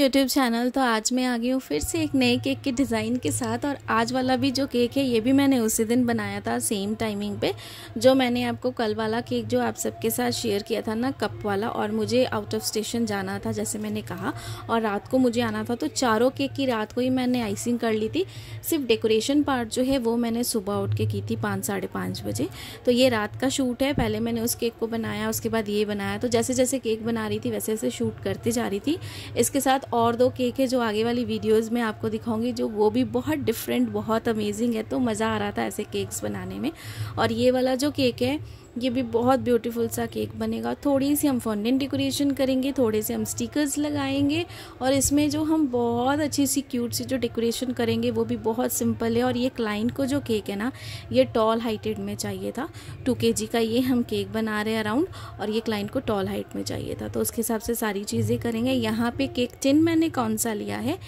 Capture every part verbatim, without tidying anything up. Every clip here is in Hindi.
YouTube channel. तो आज मैं आ गई हूँ फिर से एक नए केक के डिज़ाइन के साथ। और आज वाला भी जो केक है ये भी मैंने उसी दिन बनाया था सेम टाइमिंग पे, जो मैंने आपको कल वाला केक जो आप सबके साथ शेयर किया था ना, कप वाला। और मुझे आउट ऑफ स्टेशन जाना था जैसे मैंने कहा, और रात को मुझे आना था। तो चारों केक की रात को ही मैंने आइसिंग कर ली थी। सिर्फ डेकोरेशन पार्ट जो है वो मैंने सुबह उठ के की थी पाँच साढ़े पाँच बजे। तो ये रात का शूट है। पहले मैंने उस केक को बनाया, उसके बाद ये बनाया। तो जैसे जैसे केक बना रही थी वैसे वैसे शूट करती जा रही थी। इसके साथ और दो केक है जो आगे वाली वीडियोस में आपको दिखाऊंगी, जो वो भी बहुत डिफरेंट बहुत अमेजिंग है। तो मज़ा आ रहा था ऐसे केक्स बनाने में। और ये वाला जो केक है ये भी बहुत ब्यूटीफुल सा केक बनेगा। थोड़ी सी हम फॉन्डेंट डेकोरेशन करेंगे, थोड़े से हम स्टिकर्स लगाएंगे, और इसमें जो हम बहुत अच्छी सी क्यूट सी जो डेकोरेशन करेंगे वो भी बहुत सिंपल है। और ये क्लाइंट को जो केक है ना ये टॉल हाइटेड में चाहिए था। टू के जी का ये हम केक बना रहे हैं अराउंड, और ये क्लाइंट को टॉल हाइट में चाहिए था। तो उसके हिसाब से सारी चीज़ें करेंगे। यहाँ पर केक टिन मैंने कौन सा लिया है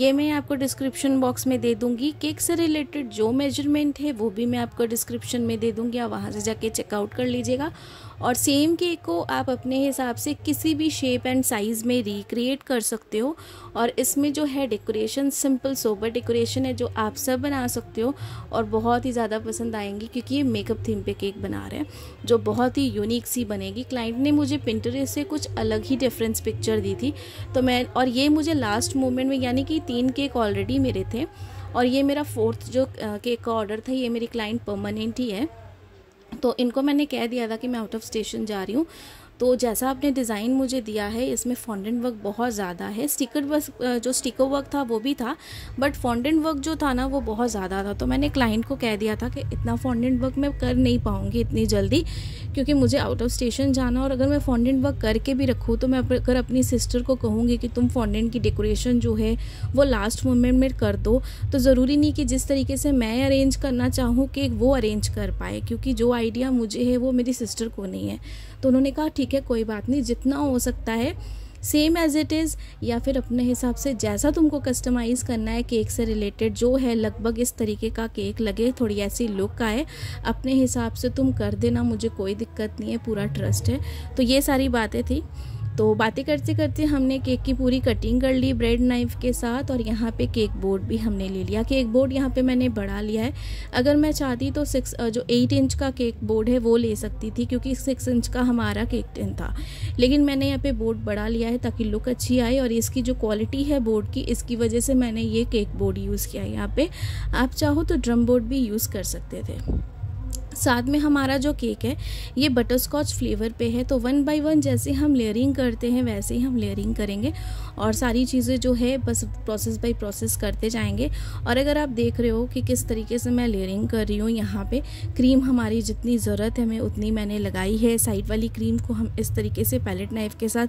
ये मैं आपको डिस्क्रिप्शन बॉक्स में दे दूँगी। केक से रिलेटेड जो मेजरमेंट है वो भी मैं आपको डिस्क्रिप्शन में दे दूँगी, आप वहाँ से जाके चेकआउट कर लीजिएगा। और सेम केक को आप अपने हिसाब से किसी भी शेप एंड साइज़ में रिक्रिएट कर सकते हो। और इसमें जो है डेकोरेशन सिंपल सोबर डेकोरेशन है जो आप सब बना सकते हो, और बहुत ही ज़्यादा पसंद आएंगी क्योंकि ये मेकअप थीम पे केक बना रहे हैं जो बहुत ही यूनिक सी बनेगी। क्लाइंट ने मुझे पिंटरेस्ट से कुछ अलग ही डिफरेंस पिक्चर दी थी, तो मैं और ये मुझे लास्ट मोमेंट में, यानी कि तीन केक ऑलरेडी मेरे थे और ये मेरा फोर्थ जो केक का ऑर्डर था, ये मेरी क्लाइंट परमानेंट ही है। तो इनको मैंने कह दिया था कि मैं आउट ऑफ स्टेशन जा रही हूँ, तो जैसा आपने डिज़ाइन मुझे दिया है इसमें फॉन्डेंट वर्क बहुत ज़्यादा है। स्टिकर वर्क जो स्टिकर वर्क था वो भी था, बट फॉन्डेंट वर्क जो था ना वो बहुत ज़्यादा था। तो मैंने क्लाइंट को कह दिया था कि इतना फॉन्डेंट वर्क मैं कर नहीं पाऊँगी इतनी जल्दी, क्योंकि मुझे आउट ऑफ स्टेशन जाना। और अगर मैं फॉन्डेंट वर्क करके भी रखूँ तो मैं अगर अपनी सिस्टर को कहूँगी कि तुम फॉन्डेंट की डेकोरेशन जो है वो लास्ट मोमेंट में कर दो, तो ज़रूरी नहीं कि जिस तरीके से मैं अरेंज करना चाहूँ केक वो अरेंज कर पाए, क्योंकि जो आइडिया मुझे है वो मेरी सिस्टर को नहीं है। तो उन्होंने कहा ठीक है कोई बात नहीं, जितना हो सकता है सेम एज़ इट इज़ या फिर अपने हिसाब से जैसा तुमको कस्टमाइज़ करना है केक से रिलेटेड जो है, लगभग इस तरीके का केक लगे, थोड़ी ऐसी लुक का है, अपने हिसाब से तुम कर देना, मुझे कोई दिक्कत नहीं है, पूरा ट्रस्ट है। तो ये सारी बातें थी। तो बातें करते करते हमने केक की पूरी कटिंग कर ली ब्रेड नाइफ़ के साथ। और यहाँ पे केक बोर्ड भी हमने ले लिया। केक बोर्ड यहाँ पे मैंने बड़ा लिया है। अगर मैं चाहती तो सिक्स जो एट इंच का केक बोर्ड है वो ले सकती थी, क्योंकि सिक्स इंच का हमारा केक टिन था, लेकिन मैंने यहाँ पे बोर्ड बड़ा लिया है ताकि लुक अच्छी आए। और इसकी जो क्वालिटी है बोर्ड की, इसकी वजह से मैंने ये केक बोर्ड यूज़ किया है। यहाँ पर आप चाहो तो ड्रम बोर्ड भी यूज़ कर सकते थे। साथ में हमारा जो केक है ये बटरस्कॉच फ्लेवर पे है, तो वन बाय वन जैसे हम लेयरिंग करते हैं वैसे ही हम लेयरिंग करेंगे, और सारी चीज़ें जो है बस प्रोसेस बाय प्रोसेस करते जाएंगे। और अगर आप देख रहे हो कि किस तरीके से मैं लेयरिंग कर रही हूँ, यहाँ पे क्रीम हमारी जितनी ज़रूरत है मैं उतनी मैंने लगाई है। साइड वाली क्रीम को हम इस तरीके से पैलेट नाइफ़ के साथ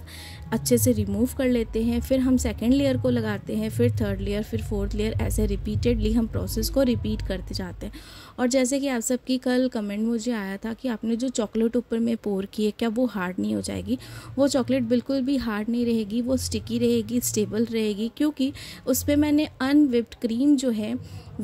अच्छे से रिमूव कर लेते हैं, फिर हम सेकेंड लेयर को लगाते हैं, फिर थर्ड लेयर, फिर फोर्थ लेयर, ऐसे रिपीटेडली हम प्रोसेस को रिपीट करते जाते हैं। और जैसे कि आप सबकी कल कमेंट मुझे आया था कि आपने जो चॉकलेट ऊपर में पोर की है क्या वो हार्ड नहीं हो जाएगी, वो चॉकलेट बिल्कुल भी हार्ड नहीं रहेगी, वो स्टिकी रहेगी, स्टेबल रहेगी, क्योंकि उस पर मैंने अनविप्ड क्रीम जो है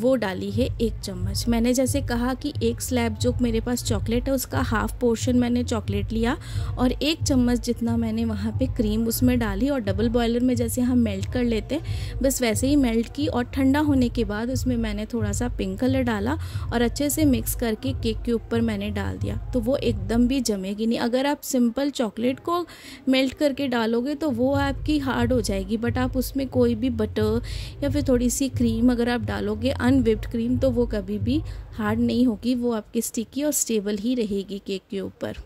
वो डाली है एक चम्मच। मैंने जैसे कहा कि एक स्लैब जो मेरे पास चॉकलेट है उसका हाफ पोर्शन मैंने चॉकलेट लिया और एक चम्मच जितना मैंने वहाँ पे क्रीम उसमें डाली, और डबल बॉयलर में जैसे हम मेल्ट कर लेते हैं बस वैसे ही मेल्ट की। और ठंडा होने के बाद उसमें मैंने थोड़ा सा पिंक कलर डाला और अच्छे से मिक्स करके केक के ऊपर मैंने डाल दिया, तो वो एकदम भी जमेगी नहीं। अगर आप सिंपल चॉकलेट को मेल्ट करके डालोगे तो वो आपकी हार्ड हो जाएगी, बट आप उसमें कोई भी बटर या फिर थोड़ी सी क्रीम अगर आप डालोगे अनविप्ड क्रीम तो वो कभी भी हार्ड नहीं होगी, वो आपकी स्टिकी और स्टेबल ही रहेगी केक के ऊपर।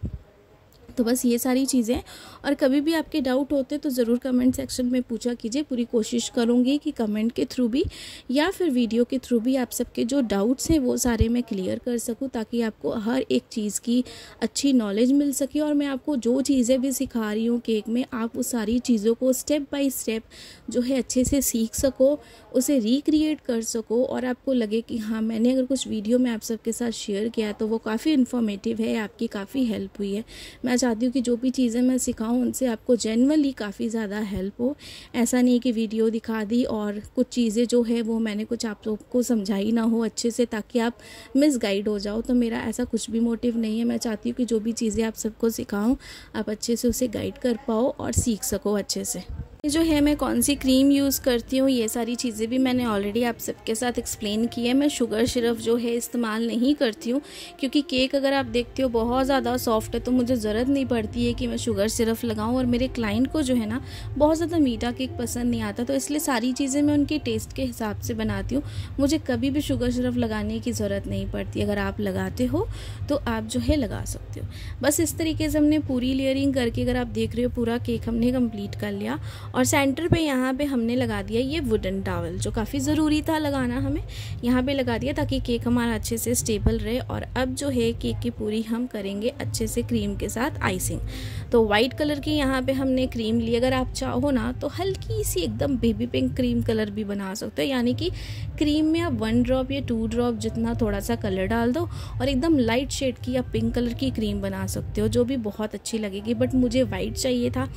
तो बस ये सारी चीज़ें। और कभी भी आपके डाउट होते तो ज़रूर कमेंट सेक्शन में पूछा कीजिए, पूरी कोशिश करूँगी कि कमेंट के थ्रू भी या फिर वीडियो के थ्रू भी आप सबके जो डाउट्स हैं वो सारे मैं क्लियर कर सकूँ, ताकि आपको हर एक चीज़ की अच्छी नॉलेज मिल सके। और मैं आपको जो चीज़ें भी सिखा रही हूँ केक में, आप उस सारी चीज़ों को स्टेप बाय स्टेप जो है अच्छे से सीख सको, उसे रिक्रिएट कर सको, और आपको लगे कि हाँ मैंने अगर कुछ वीडियो में आप सबके साथ शेयर किया तो वो काफ़ी इन्फॉर्मेटिव है, आपकी काफ़ी हेल्प हुई है। मैं चाहती हूँ कि जो भी चीज़ें मैं सिखाऊं उनसे आपको जनरली काफ़ी ज़्यादा हेल्प हो। ऐसा नहीं कि वीडियो दिखा दी और कुछ चीज़ें जो है वो मैंने कुछ आप लोग को समझाई ना हो अच्छे से, ताकि आप मिसगाइड हो जाओ। तो मेरा ऐसा कुछ भी मोटिव नहीं है। मैं चाहती हूँ कि जो भी चीज़ें आप सबको सिखाऊं आप अच्छे से उसे गाइड कर पाओ और सीख सको अच्छे से। जो है मैं कौन सी क्रीम यूज़ करती हूँ, ये सारी चीज़ें भी मैंने ऑलरेडी आप सबके साथ एक्सप्लेन की है। मैं शुगर सिरप जो है इस्तेमाल नहीं करती हूँ, क्योंकि केक अगर आप देखते हो बहुत ज़्यादा सॉफ्ट है, तो मुझे ज़रूरत नहीं पड़ती है कि मैं शुगर सिरप लगाऊँ। और मेरे क्लाइंट को जो है ना बहुत ज़्यादा मीठा केक पसंद नहीं आता, तो इसलिए सारी चीज़ें मैं उनके टेस्ट के हिसाब से बनाती हूँ। मुझे कभी भी शुगर सिरप लगाने की ज़रूरत नहीं पड़ती। अगर आप लगाते हो तो आप जो है लगा सकते हो। बस इस तरीके से हमने पूरी लेयरिंग करके, अगर आप देख रहे हो, पूरा केक हमने कंप्लीट कर लिया। और सेंटर पे यहाँ पे हमने लगा दिया ये वुडन टॉवल, जो काफ़ी ज़रूरी था लगाना हमें, यहाँ पे लगा दिया ताकि केक हमारा अच्छे से स्टेबल रहे। और अब जो है केक की पूरी हम करेंगे अच्छे से क्रीम के साथ आइसिंग। तो वाइट कलर की यहाँ पे हमने क्रीम ली। अगर आप चाहो ना तो हल्की सी एकदम बेबी पिंक क्रीम कलर भी बना सकते हो, यानी कि क्रीम में आप वन ड्रॉप या टू ड्रॉप जितना थोड़ा सा कलर डाल दो और एकदम लाइट शेड की आप पिंक कलर की क्रीम बना सकते हो, जो भी बहुत अच्छी लगेगी। बट मुझे वाइट चाहिए था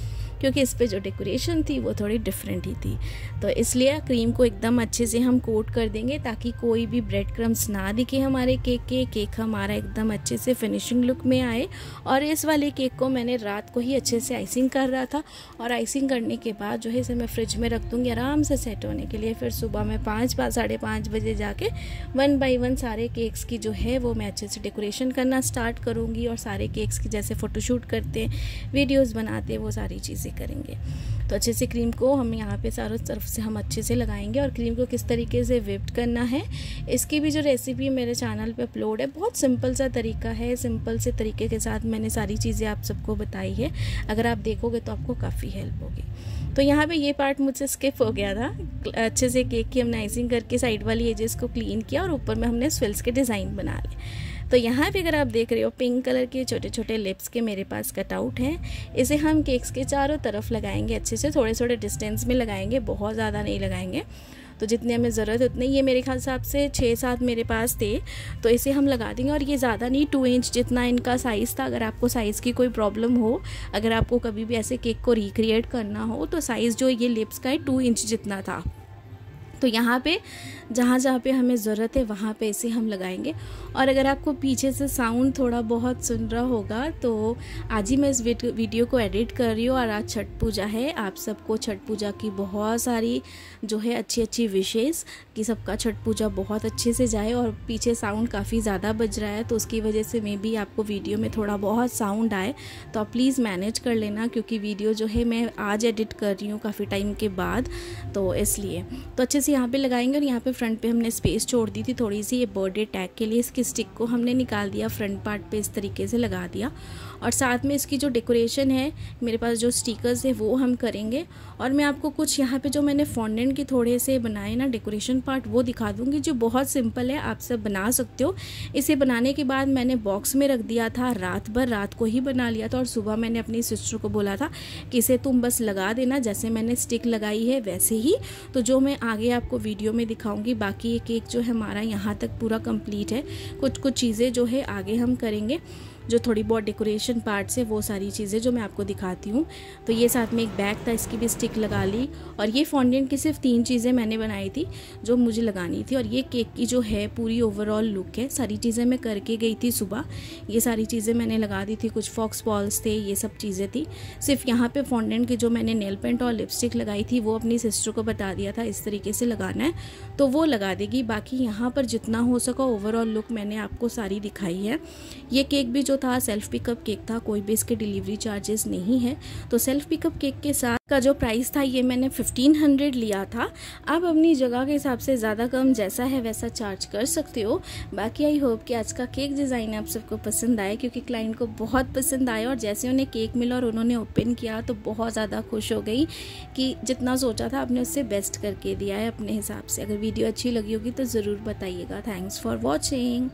क्योंकि इस पे जो डेकोरेशन थी वो थोड़ी डिफरेंट ही थी, तो इसलिए क्रीम को एकदम अच्छे से हम कोट कर देंगे ताकि कोई भी ब्रेड क्रम्स ना दिखे हमारे केक के। केक हमारा एकदम अच्छे से फिनिशिंग लुक में आए। और इस वाले केक को मैंने रात को ही अच्छे से आइसिंग कर रहा था, और आइसिंग करने के बाद जो है इसे मैं फ्रिज में रख दूँगी आराम से सेट होने के लिए। फिर सुबह मैं पाँच साढ़े पाँच बजे जाके वन बाई वन सारे केक्स की जो है वो मैं अच्छे से डेकोरेशन करना स्टार्ट करूँगी, और सारे केक्स की जैसे फ़ोटोशूट करते हैं, वीडियोज़ बनाते हैं, वो सारी चीज़ें करेंगे। तो अच्छे से क्रीम को हम यहाँ पे चारों तरफ से हम अच्छे से लगाएंगे। और क्रीम को किस तरीके से व्हिप्ड करना है, इसकी भी जो रेसिपी मेरे चैनल पे अपलोड है, बहुत सिंपल सा तरीका है। सिंपल से तरीके के साथ मैंने सारी चीज़ें आप सबको बताई है, अगर आप देखोगे तो आपको काफ़ी हेल्प होगी। तो यहाँ पे ये पार्ट मुझसे स्किप हो गया था। अच्छे से केक की हमने आइसिंग करके साइड वाली एजेस को क्लीन किया और ऊपर में हमने स्विल्स के डिज़ाइन बना लिए। तो यहाँ पे अगर आप देख रहे हो पिंक कलर के छोटे छोटे लिप्स के मेरे पास कटआउट हैं, इसे हम केक्स के चारों तरफ लगाएंगे अच्छे से, थोड़े थोड़े डिस्टेंस में लगाएंगे, बहुत ज़्यादा नहीं लगाएंगे, तो जितने हमें ज़रूरत उतने। ये मेरे हिसाब से छः सात मेरे पास थे, तो इसे हम लगा देंगे। और ये ज़्यादा नहीं, टू इंच जितना इनका साइज़ था। अगर आपको साइज़ की कोई प्रॉब्लम हो, अगर आपको कभी भी ऐसे केक को रिक्रिएट करना हो, तो साइज़ जो ये लिप्स का है टू इंच जितना था। तो यहाँ पे जहाँ जहाँ पे हमें ज़रूरत है वहाँ पे इसे हम लगाएंगे। और अगर आपको पीछे से साउंड थोड़ा बहुत सुन रहा होगा, तो आज ही मैं इस वीडियो को एडिट कर रही हूँ, और आज छठ पूजा है। आप सबको छठ पूजा की बहुत सारी जो है अच्छी अच्छी विशेष, कि सबका छठ पूजा बहुत अच्छे से जाए। और पीछे साउंड काफ़ी ज़्यादा बज रहा है, तो उसकी वजह से मे बी आपको वीडियो में थोड़ा बहुत साउंड आए, तो आप प्लीज़ मैनेज कर लेना, क्योंकि वीडियो जो है मैं आज एडिट कर रही हूँ काफ़ी टाइम के बाद, तो इसलिए। तो अच्छे से यहाँ पे लगाएंगे। और यहाँ पे फ्रंट पे हमने स्पेस छोड़ दी थी थोड़ी सी, ये बर्थडे टैग के लिए इसकी स्टिक को हमने निकाल दिया, फ्रंट पार्ट पे इस तरीके से लगा दिया। और साथ में इसकी जो डेकोरेशन है, मेरे पास जो स्टिकर्स है वो हम करेंगे। और मैं आपको कुछ यहाँ पे जो मैंने फॉन्डेंट के थोड़े से बनाए ना डेकोरेशन पार्ट, वो दिखा दूँगी, जो बहुत सिंपल है, आप सब बना सकते हो। इसे बनाने के बाद मैंने बॉक्स में रख दिया था, रात भर रात को ही बना लिया था। और सुबह मैंने अपनी सिस्टर को बोला था कि इसे तुम बस लगा देना, जैसे मैंने स्टिक लगाई है वैसे ही। तो जो मैं आगे आपको वीडियो में दिखाऊंगी। बाकी ये केक जो है हमारा यहाँ तक पूरा कंप्लीट है। कुछ कुछ चीज़ें जो है आगे हम करेंगे, जो थोड़ी बहुत डेकोरेशन पार्ट्स है वो सारी चीज़ें जो मैं आपको दिखाती हूँ। तो ये साथ में एक बैग था, इसकी भी स्टिक लगा ली। और ये फॉन्डेंट की सिर्फ तीन चीज़ें मैंने बनाई थी जो मुझे लगानी थी। और ये केक की जो है पूरी ओवरऑल लुक है। सारी चीज़ें मैं करके गई थी सुबह, ये सारी चीज़ें मैंने लगा दी थी। कुछ फॉक्स बॉल्स थे, ये सब चीज़ें थी। सिर्फ यहाँ पर फॉन्डेंट की जो मैंने नेल पेंट और लिपस्टिक लगाई थी वो अपनी सिस्टर को बता दिया था इस तरीके से लगाना है, तो वो लगा देगी। बाकी यहाँ पर जितना हो सका ओवरऑल लुक मैंने आपको सारी दिखाई है। ये केक भी जो था सेल्फ पिकअप केक था, कोई भी इसके डिलीवरी चार्जेस नहीं है। तो सेल्फ पिकअप केक के साथ का जो प्राइस था ये मैंने फिफ्टीन हंड्रेड लिया था। आप अपनी जगह के हिसाब से ज़्यादा कम जैसा है वैसा चार्ज कर सकते हो। बाकी आई होप कि आज का केक डिज़ाइन आप सबको पसंद आए, क्योंकि क्लाइंट को बहुत पसंद आया। और जैसे उन्हें केक मिला और उन्होंने ओपन किया तो बहुत ज़्यादा खुश हो गई कि जितना सोचा था आपने उससे बेस्ट करके दिया है अपने हिसाब से। अगर वीडियो अच्छी लगी होगी तो ज़रूर बताइएगा। Thanks for watching.